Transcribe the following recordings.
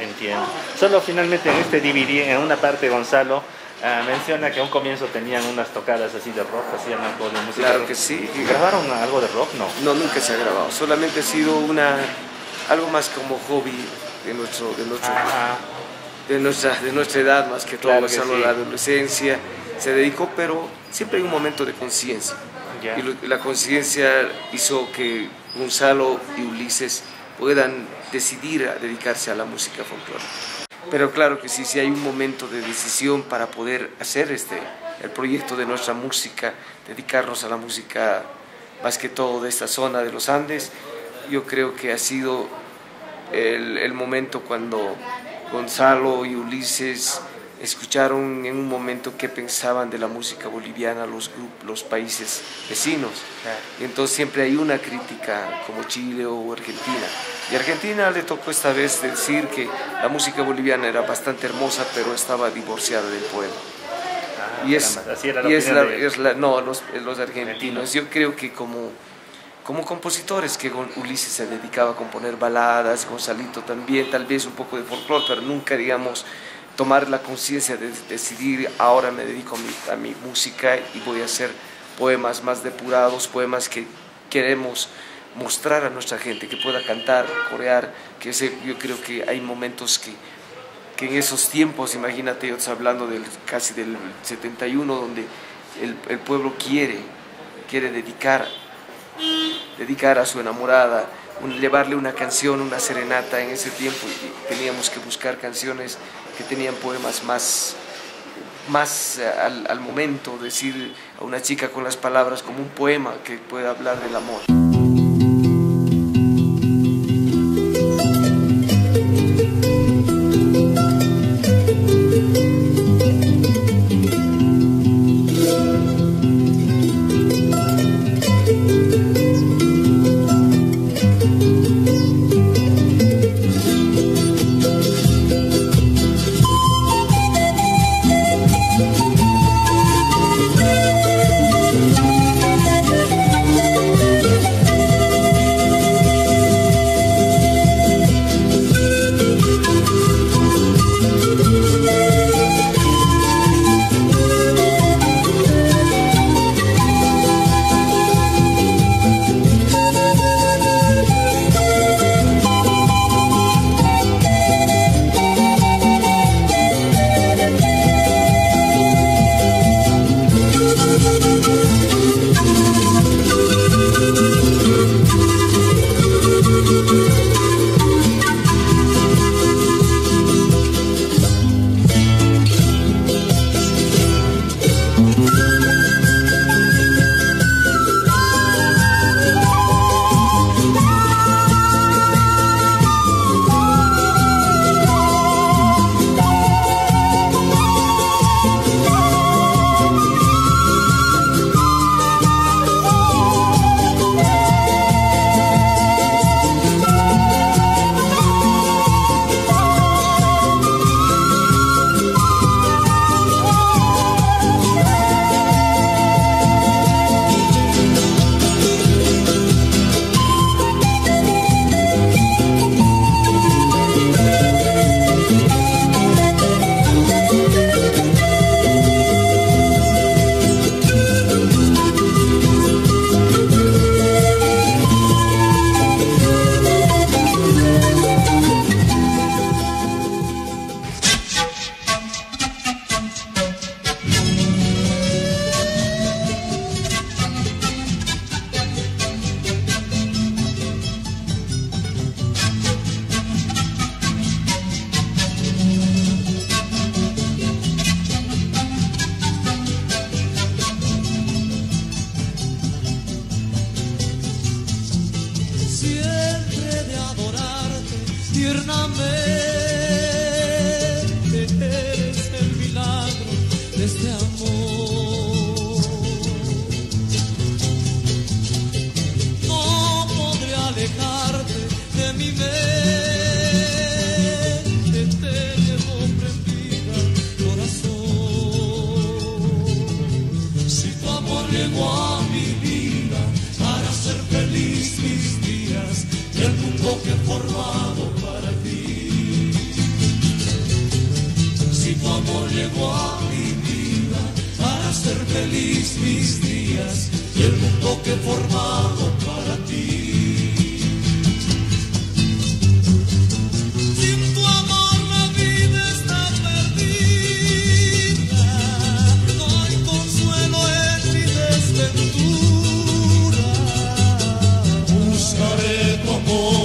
Entiendo. Solo finalmente en este DVD, en una parte, Gonzalo menciona que a un comienzo tenían unas tocadas así de rock, hacían algo de música. Claro que sí. ¿Y grabaron algo de rock? No. No, nunca se ha grabado. Solamente ha sido algo más como hobby de nuestra edad, más que todo, claro que sí. La adolescencia se dedicó, pero siempre hay un momento de conciencia. Yeah. Y la conciencia hizo que Gonzalo y Ulises puedan decidir a dedicarse a la música folclórica. Pero claro que sí, sí hay un momento de decisión para poder hacer el proyecto de nuestra música, dedicarnos a la música más que todo de esta zona de los Andes. Yo creo que ha sido el momento cuando Gonzalo y Ulises escucharon en un momento qué pensaban de la música boliviana los países vecinos. Y entonces siempre hay una crítica como Chile o Argentina. Y a Argentina le tocó esta vez decir que la música boliviana era bastante hermosa, pero estaba divorciada del pueblo. Y los argentinos. Yo creo que como compositores, que Ulises se dedicaba a componer baladas, Gonzalito también, tal vez un poco de folclore, pero nunca, digamos, tomar la conciencia de decidir, ahora me dedico a mi música y voy a hacer poemas más depurados, poemas que queremos mostrar a nuestra gente, que pueda cantar, corear, que yo creo que hay momentos que en esos tiempos, imagínate, yo estoy hablando casi del 71, donde el pueblo quiere dedicar a su enamorada, llevarle una canción, una serenata. En ese tiempo teníamos que buscar canciones que tenían poemas más al momento, decir a una chica con las palabras como un poema que pueda hablar del amor. llegó a mi vida para hacer feliz mis días y el mundo que he formado para ti. Sin tu amor mi vida está perdida, doy consuelo en mi desventura. Buscaré tu amor.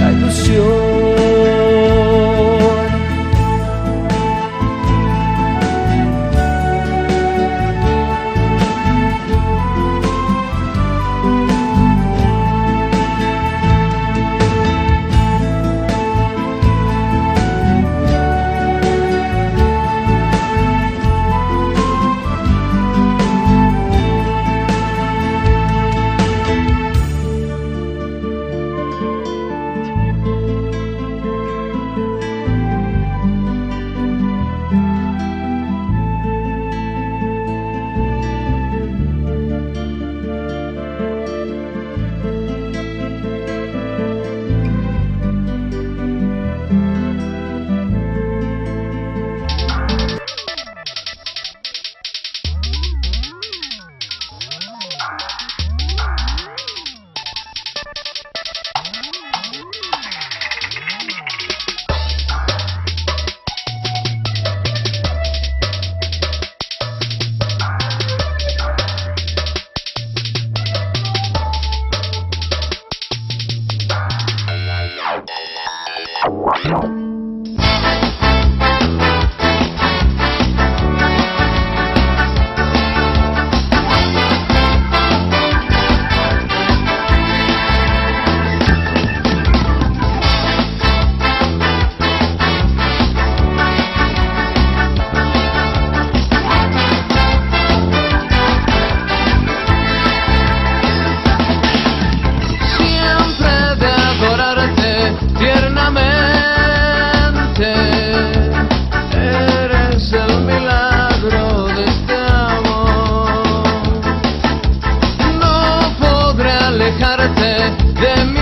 La ilusión. ilusión. De mí.